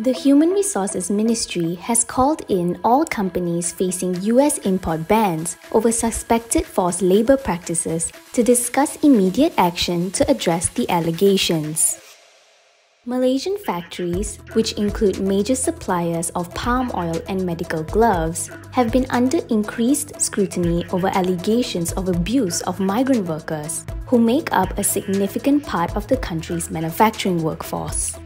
The Human Resources Ministry has called in all companies facing US import bans over suspected forced labour practices to discuss immediate action to address the allegations. Malaysian factories, which include major suppliers of palm oil and medical gloves, have been under increased scrutiny over allegations of abuse of migrant workers, who make up a significant part of the country's manufacturing workforce.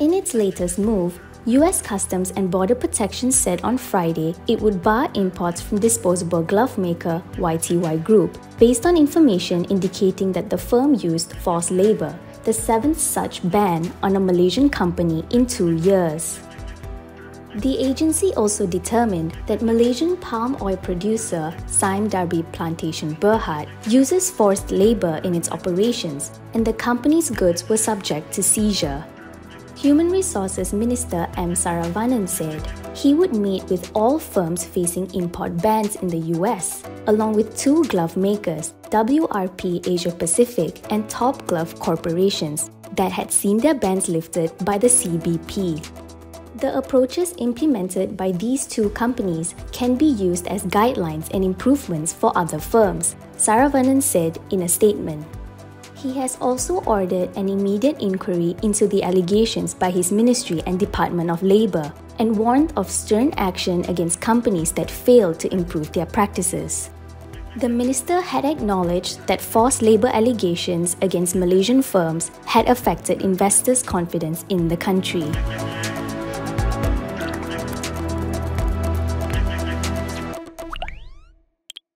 In its latest move, US Customs and Border Protection said on Friday it would bar imports from disposable glove maker YTY Group, based on information indicating that the firm used forced labour, the seventh such ban on a Malaysian company in 2 years. The agency also determined that Malaysian palm oil producer Sime Darby Plantation Berhad uses forced labour in its operations, and the company's goods were subject to seizure. Human Resources Minister M Saravanan said he would meet with all firms facing import bans in the US, along with 2 glove makers, WRP Asia Pacific and Top Glove Corporations, that had seen their bans lifted by the CBP. The approaches implemented by these 2 companies can be used as guidelines and improvements for other firms, Saravanan said in a statement. He has also ordered an immediate inquiry into the allegations by his ministry and Department of Labour, and warned of stern action against companies that fail to improve their practices. The minister had acknowledged that forced labour allegations against Malaysian firms had affected investors' confidence in the country.